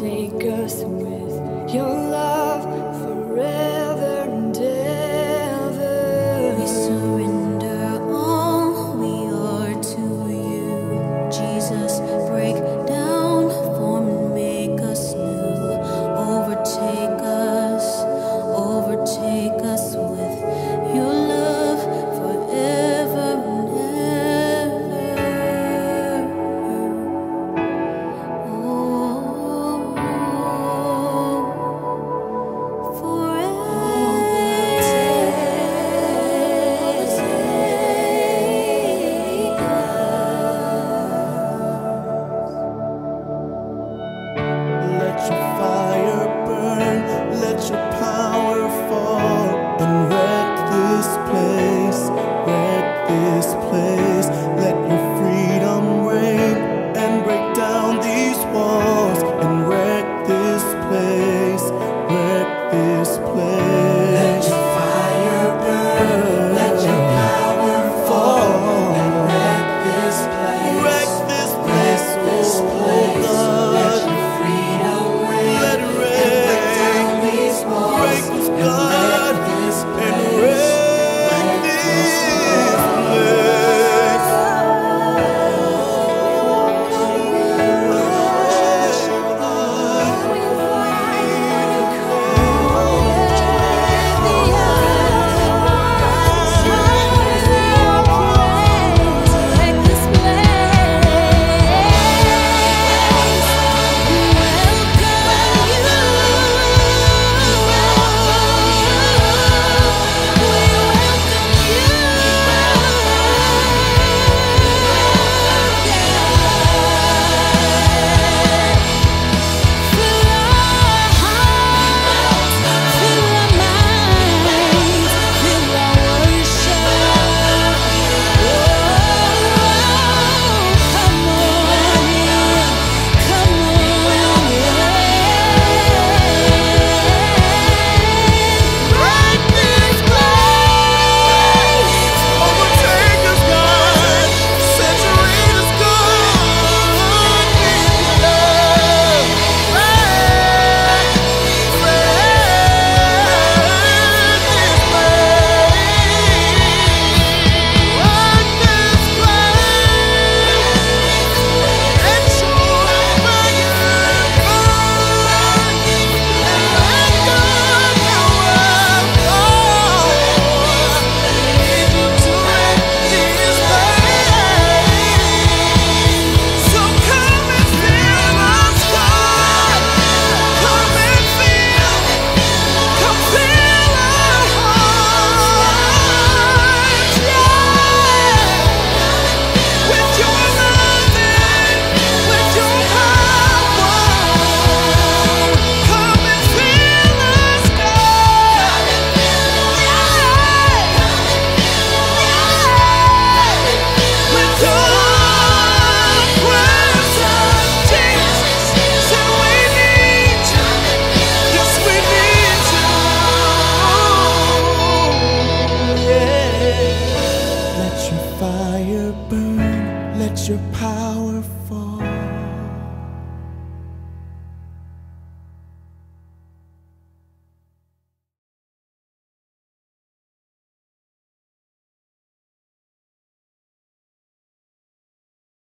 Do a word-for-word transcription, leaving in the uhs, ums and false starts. take us with your love.